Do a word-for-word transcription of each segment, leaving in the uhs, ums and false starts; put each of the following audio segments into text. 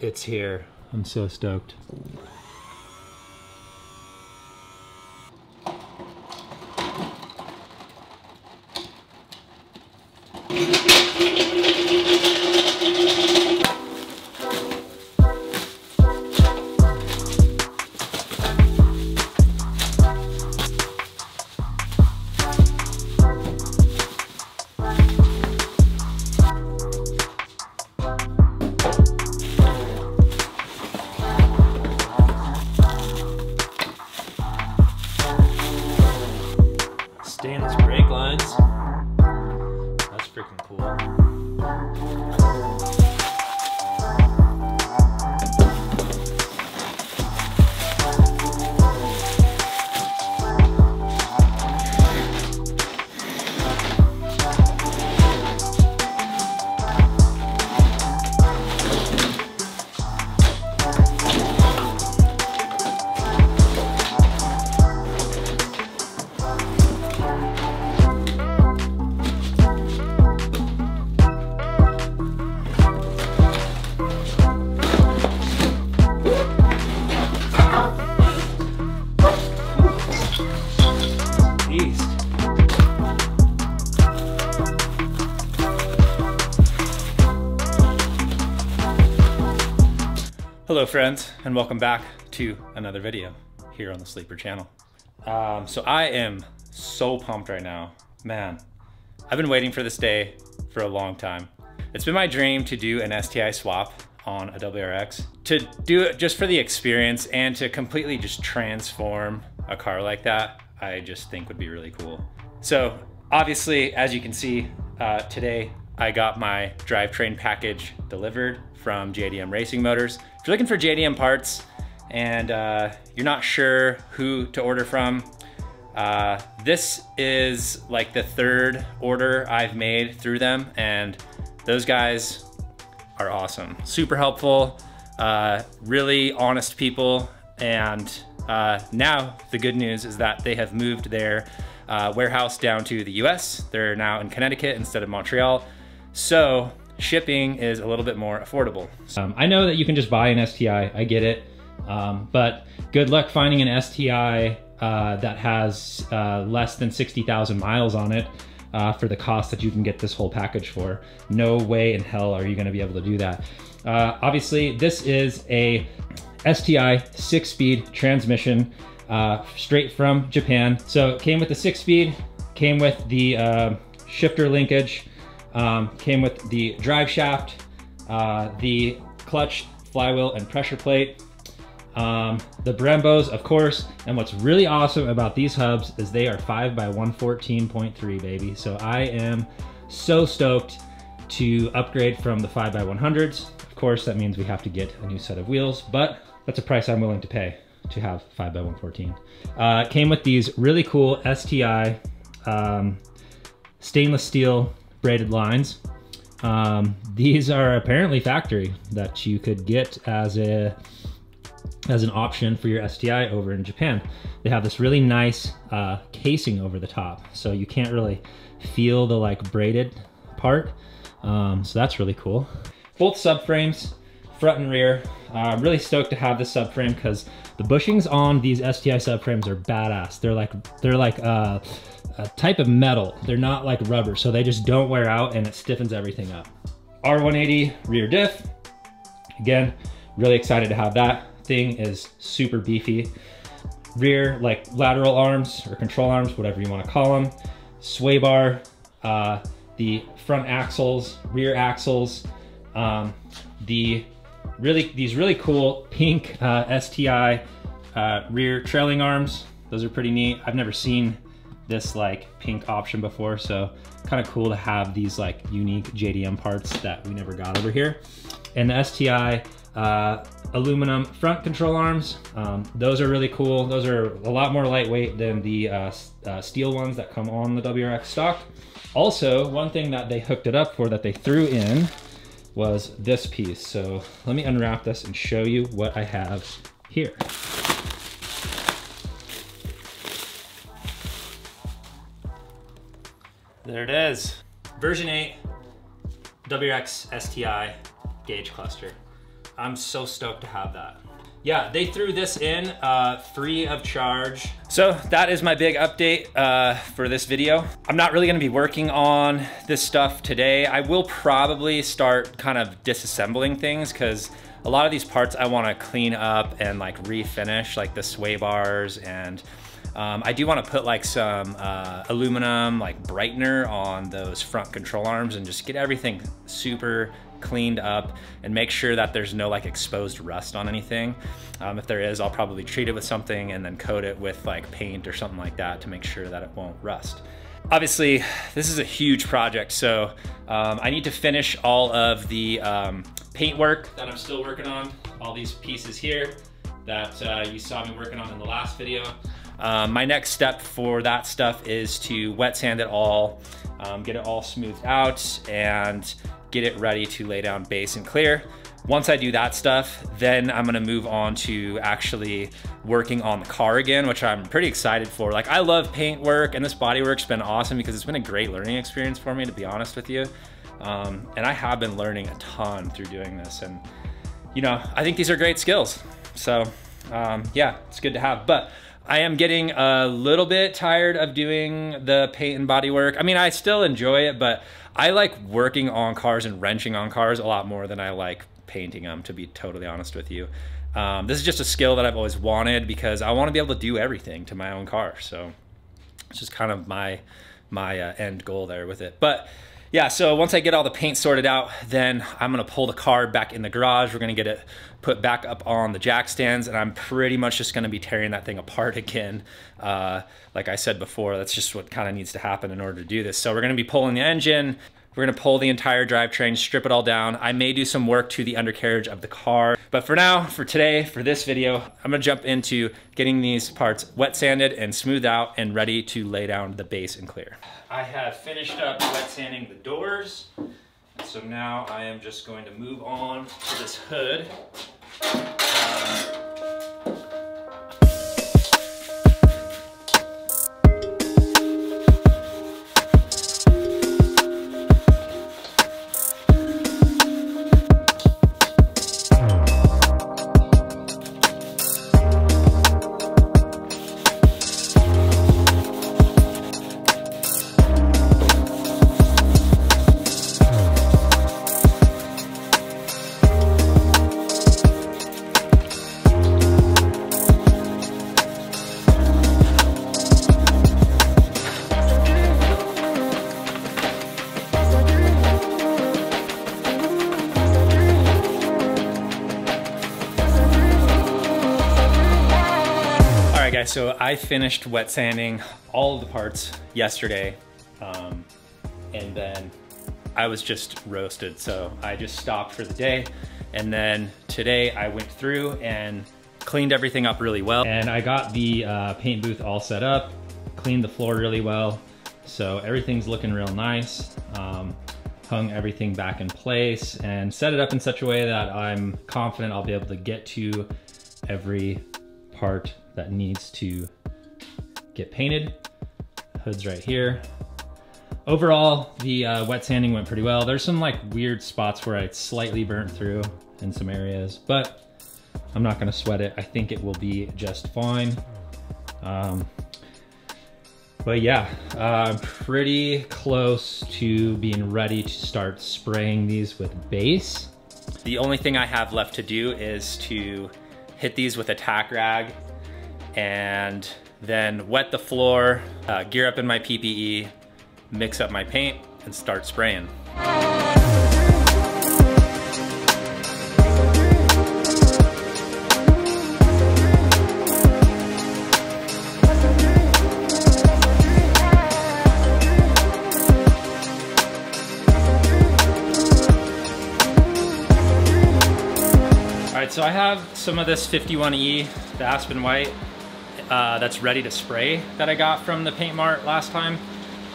it's here. I'm so stoked. Stainless brake lines. That's freaking cool. Hello friends, and welcome back to another video here on the Sleeper channel. Um, so I am so pumped right now. Man, I've been waiting for this day for a long time. It's been my dream to do an S T I swap on a W R X, to do it just for the experience and to completely just transform a car like that. I just think would be really cool. So obviously, as you can see uh, today, I got my drivetrain package delivered from J D M Racing Motors. If you're looking for J D M parts and uh, you're not sure who to order from, uh, this is like the third order I've made through them, and those guys are awesome. Super helpful, uh, really honest people, and uh, now the good news is that they have moved their uh, warehouse down to the U S. They're now in Connecticut instead of Montreal. So shipping is a little bit more affordable. Um, I know that you can just buy an S T I, I get it, um, but good luck finding an S T I uh, that has uh, less than sixty thousand miles on it uh, for the cost that you can get this whole package for. No way in hell are you gonna be able to do that. Uh, obviously, this is a S T I six-speed transmission uh, straight from Japan. So it came with the six-speed, came with the uh, shifter linkage, Um, came with the drive shaft, uh, the clutch, flywheel, and pressure plate, um, the Brembos, of course. And what's really awesome about these hubs is they are five by one fourteen point three, baby. So I am so stoked to upgrade from the five by one hundreds. Of course, that means we have to get a new set of wheels, but that's a price I'm willing to pay to have five by one fourteen. Uh, came with these really cool S T I um, stainless steel braided lines. Um, these are apparently factory that you could get as a as an option for your S T I over in Japan. They have this really nice uh, casing over the top, so you can't really feel the like braided part. Um, so that's really cool. Both subframes, front and rear. I'm uh, really stoked to have this subframe because the bushings on these S T I subframes are badass. They're like they're like. Uh, a type of metal. They're not like rubber, so they just don't wear out and it stiffens everything up. R one eighty rear diff. Again, really excited to have that. Thing is super beefy. Rear like lateral arms or control arms, whatever you want to call them. Sway bar, uh, the front axles, rear axles, um, the really these really cool pink uh, S T I uh, rear trailing arms. Those are pretty neat. I've never seen this like pink option before, so kind of cool to have these like unique J D M parts that we never got over here. And the S T I uh, aluminum front control arms, um, those are really cool. Those are a lot more lightweight than the uh, uh, steel ones that come on the W R X stock. Also, one thing that they hooked it up for that they threw in was this piece. So let me unwrap this and show you what I have here. There it is. Version eight W R X S T I gauge cluster. I'm so stoked to have that. Yeah, they threw this in uh, free of charge. So that is my big update uh, for this video. I'm not really gonna be working on this stuff today. I will probably start kind of disassembling things because a lot of these parts I wanna clean up and like refinish, like the sway bars, and um, I do wanna put like some uh, aluminum like brightener on those front control arms and just get everything super cleaned up and make sure that there's no like exposed rust on anything. Um, if there is, I'll probably treat it with something and then coat it with like paint or something like that to make sure that it won't rust. Obviously, this is a huge project, so um, I need to finish all of the um, paint work that I'm still working on, all these pieces here that uh, you saw me working on in the last video. Um, my next step for that stuff is to wet sand it all, um, get it all smoothed out, and get it ready to lay down base and clear. Once I do that stuff, then I'm gonna move on to actually working on the car again, which I'm pretty excited for. Like, I love paint work, and this body work's been awesome because it's been a great learning experience for me, to be honest with you. Um, and I have been learning a ton through doing this. And you know, I think these are great skills. So um, yeah, it's good to have. But I am getting a little bit tired of doing the paint and body work. I mean, I still enjoy it, but I like working on cars and wrenching on cars a lot more than I like painting them, to be totally honest with you. Um, this is just a skill that I've always wanted because I want to be able to do everything to my own car. So it's just kind of my, my uh, end goal there with it. But yeah, so once I get all the paint sorted out, then I'm gonna pull the car back in the garage. We're gonna get it put back up on the jack stands, and I'm pretty much just gonna be tearing that thing apart again. Uh, like I said before, that's just what kind of needs to happen in order to do this. So we're gonna be pulling the engine. We're gonna pull the entire drivetrain, strip it all down. I may do some work to the undercarriage of the car. But for now, for today, for this video, I'm gonna jump into getting these parts wet sanded and smoothed out and ready to lay down the base and clear. I have finished up wet sanding the doors. So now I am just going to move on to this hood. Uh, So I finished wet sanding all of the parts yesterday, um, and then I was just roasted, so I just stopped for the day. And then today I went through and cleaned everything up really well, and I got the uh, paint booth all set up, cleaned the floor really well, so everything's looking real nice. Um, hung everything back in place and set it up in such a way that I'm confident I'll be able to get to every part that needs to get painted. Hood's right here. Overall, the uh, wet sanding went pretty well. There's some like weird spots where I slightly burnt through in some areas, but I'm not gonna sweat it. I think it will be just fine. Um, but yeah, uh, I'm pretty close to being ready to start spraying these with base. The only thing I have left to do is to hit these with a tack rag and then wet the floor, uh, gear up in my P P E, mix up my paint, and start spraying. So I have some of this fifty-one E, the Aspen White, uh, that's ready to spray that I got from the Paint Mart last time.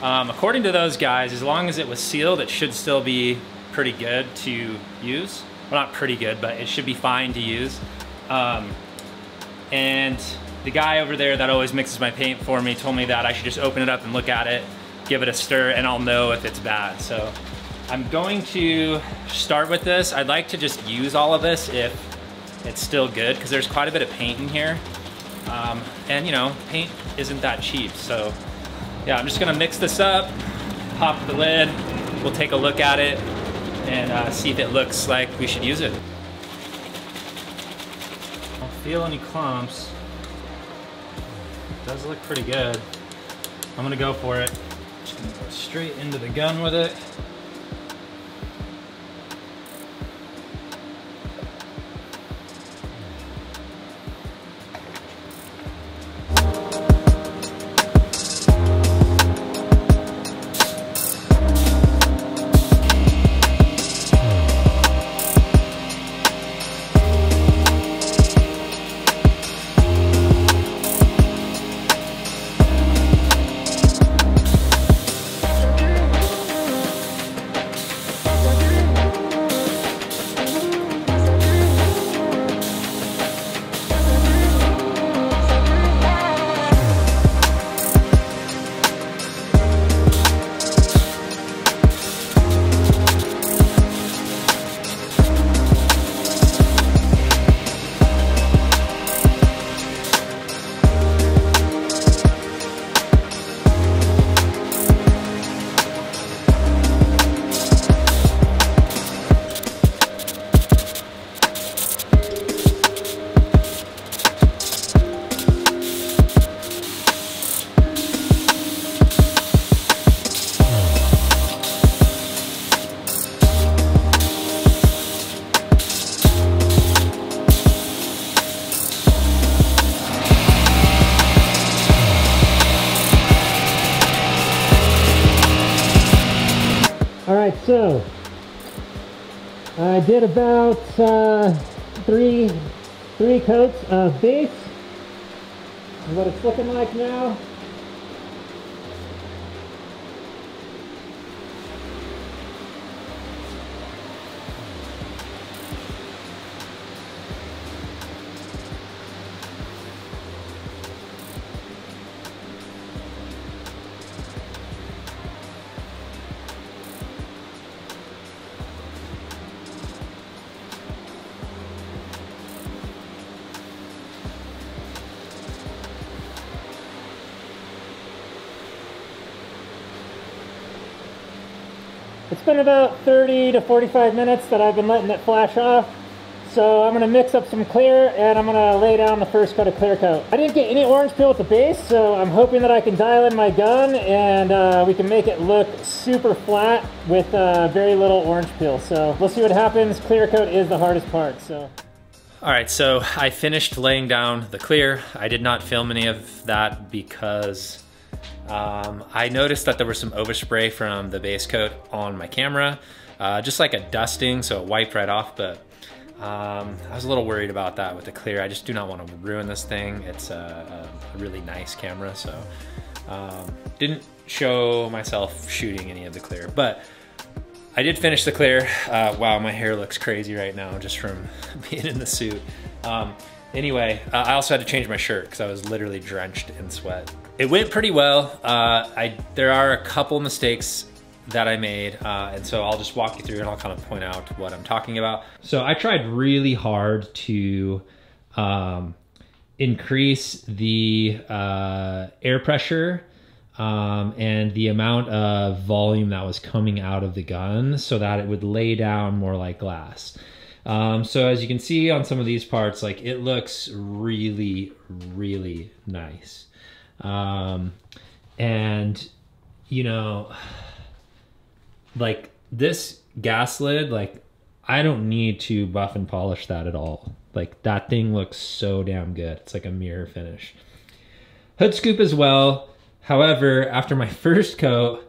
Um, according to those guys, as long as it was sealed, it should still be pretty good to use. Well, not pretty good, but it should be fine to use. Um, and the guy over there that always mixes my paint for me told me that I should just open it up and look at it, give it a stir, and I'll know if it's bad. So I'm going to start with this. I'd like to just use all of this if it's still good, because there's quite a bit of paint in here. Um, and you know, paint isn't that cheap. So yeah, I'm just gonna mix this up, pop the lid, we'll take a look at it and uh, see if it looks like we should use it. I don't feel any clumps. It does look pretty good. I'm gonna go for it. Just gonna go straight into the gun with it. So, I did about uh, three, three coats of base. This is what it's looking like now. It's been about thirty to forty-five minutes that I've been letting it flash off. So I'm gonna mix up some clear and I'm gonna lay down the first coat of clear coat. I didn't get any orange peel at the base, so I'm hoping that I can dial in my gun and uh, we can make it look super flat with uh, very little orange peel. So we'll see what happens. Clear coat is the hardest part, so. All right, so I finished laying down the clear. I did not film any of that because Um, I noticed that there was some overspray from the base coat on my camera, uh, just like a dusting, so it wiped right off, but um, I was a little worried about that with the clear. I just do not want to ruin this thing. It's a, a really nice camera, so um, didn't show myself shooting any of the clear, but I did finish the clear. Uh, wow, my hair looks crazy right now just from being in the suit. Um, Anyway, uh, I also had to change my shirt because I was literally drenched in sweat. It went pretty well. Uh, I, there are a couple mistakes that I made, uh, and so I'll just walk you through and I'll kind of point out what I'm talking about. So I tried really hard to um, increase the uh, air pressure um, and the amount of volume that was coming out of the gun so that it would lay down more like glass. Um, so as you can see on some of these parts, like it looks really, really nice. Um, and you know, like this gas lid, like I don't need to buff and polish that at all. Like that thing looks so damn good. It's like a mirror finish. Hood scoop as well. However, after my first coat,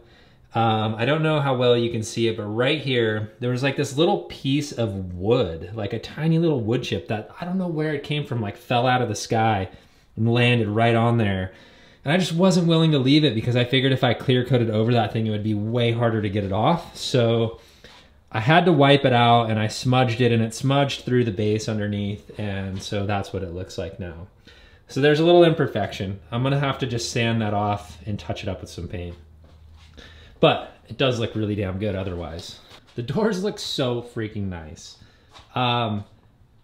Um, I don't know how well you can see it, but right here, there was like this little piece of wood, like a tiny little wood chip that I don't know where it came from, like fell out of the sky and landed right on there. And I just wasn't willing to leave it because I figured if I clear coated over that thing, it would be way harder to get it off. So I had to wipe it out and I smudged it and it smudged through the base underneath. And so that's what it looks like now. So there's a little imperfection. I'm gonna have to just sand that off and touch it up with some paint. But it does look really damn good otherwise. The doors look so freaking nice. Um,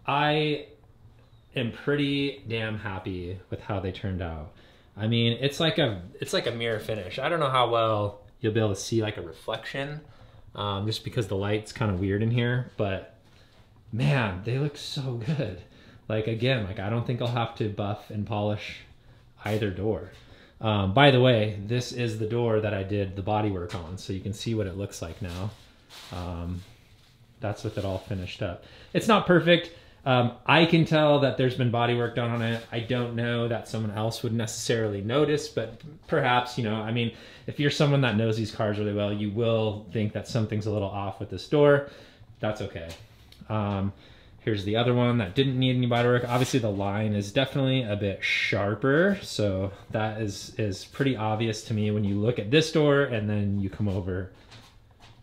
I am pretty damn happy with how they turned out. I mean, it's like a it's like a mirror finish. I don't know how well you'll be able to see like a reflection, um, just because the light's kind of weird in here, but man, they look so good. Like again, like I don't think I'll have to buff and polish either door. Um, by the way, this is the door that I did the body work on, so you can see what it looks like now. Um, that's with it all finished up. It's not perfect. Um, I can tell that there's been body work done on it. I don't know that someone else would necessarily notice, but perhaps, you know, I mean, if you're someone that knows these cars really well, you will think that something's a little off with this door. That's okay. Um, here's the other one that didn't need any body work. Obviously the line is definitely a bit sharper. So that is, is pretty obvious to me when you look at this door and then you come over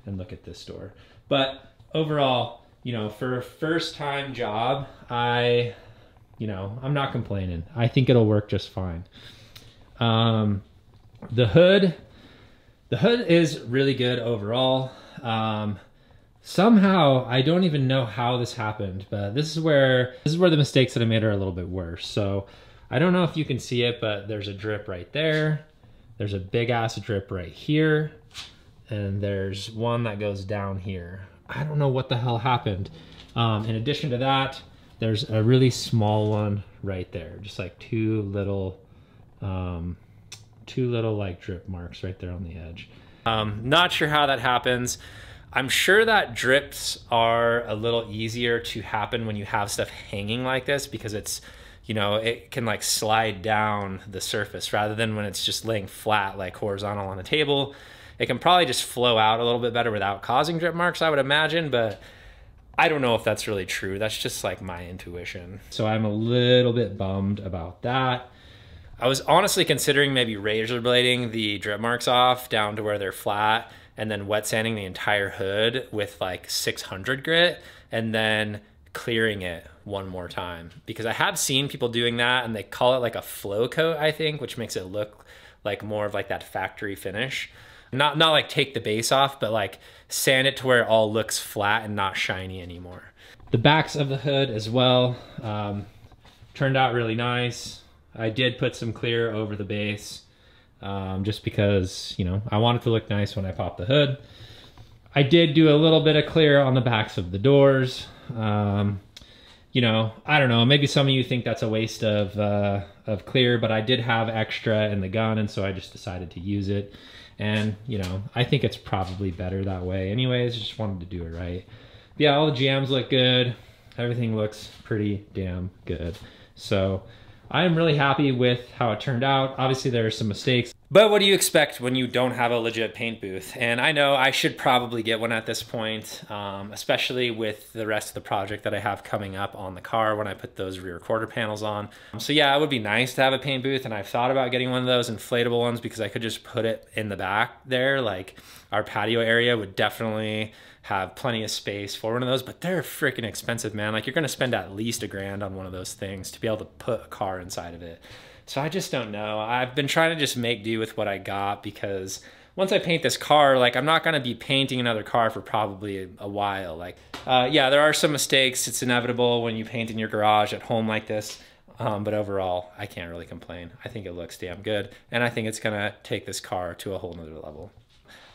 and look at this door. But overall, you know, for a first time job, I, you know, I'm not complaining. I think it'll work just fine. Um, the hood, the hood is really good overall. Um, somehow, I don't even know how this happened, but this is where, this is where the mistakes that I made are a little bit worse. So I don't know if you can see it, but there's a drip right there. There's a big ass drip right here. And there's one that goes down here. I don't know what the hell happened. Um, in addition to that, there's a really small one right there. Just like two little, um, two little like drip marks right there on the edge. Um, not sure how that happens. I'm sure that drips are a little easier to happen when you have stuff hanging like this, because it's, you know, it can like slide down the surface rather than when it's just laying flat, like horizontal on a table. It can probably just flow out a little bit better without causing drip marks, I would imagine, but I don't know if that's really true. That's just like my intuition. So I'm a little bit bummed about that. I was honestly considering maybe razor blading the drip marks off down to where they're flat and then wet sanding the entire hood with like six hundred grit and then clearing it one more time. Because I have seen people doing that and they call it like a flow coat, I think, which makes it look like more of like that factory finish. Not, not like take the base off, but like sand it to where it all looks flat and not shiny anymore. The backs of the hood as well, um, turned out really nice. I did put some clear over the base, um, just because, you know, I want it to look nice when I pop the hood. I did do a little bit of clear on the backs of the doors. Um, you know, I don't know, maybe some of you think that's a waste of, uh, of clear, but I did have extra in the gun, and so I just decided to use it. And, you know, I think it's probably better that way. Anyways, just wanted to do it right. But yeah, all the jams look good. Everything looks pretty damn good. So I'm really happy with how it turned out. Obviously, there are some mistakes. But what do you expect when you don't have a legit paint booth? And I know I should probably get one at this point, um, especially with the rest of the project that I have coming up on the car when I put those rear quarter panels on. So yeah, it would be nice to have a paint booth, and I've thought about getting one of those inflatable ones because I could just put it in the back there. Like our patio area would definitely have plenty of space for one of those, but they're freaking expensive, man. Like you're gonna spend at least a grand on one of those things to be able to put a car inside of it. So I just don't know. I've been trying to just make do with what I got, because once I paint this car, like I'm not gonna be painting another car for probably a while. Like, uh, yeah, there are some mistakes. It's inevitable when you paint in your garage at home like this. Um, but overall, I can't really complain. I think it looks damn good. And I think it's gonna take this car to a whole nother level.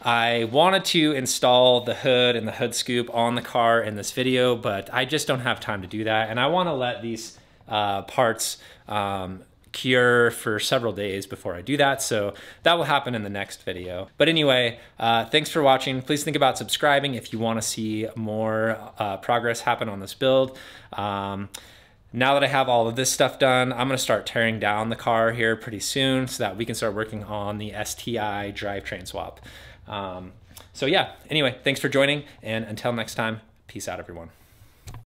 I wanted to install the hood and the hood scoop on the car in this video, but I just don't have time to do that. And I wanna let these uh, parts, um, cure for several days before I do that. So that will happen in the next video. But anyway, uh, thanks for watching. Please think about subscribing if you want to see more uh, progress happen on this build. Um, now that I have all of this stuff done, I'm going to start tearing down the car here pretty soon so that we can start working on the S T I drivetrain swap. Um, so yeah, anyway, thanks for joining, and until next time, peace out everyone.